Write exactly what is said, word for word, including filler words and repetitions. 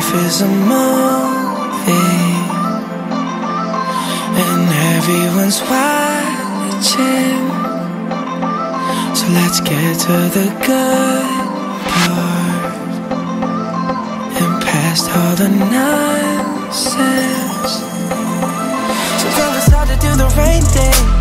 Life is a movie and everyone's watching, so let's get to the good part and past all the nonsense. So go inside to do the right thing.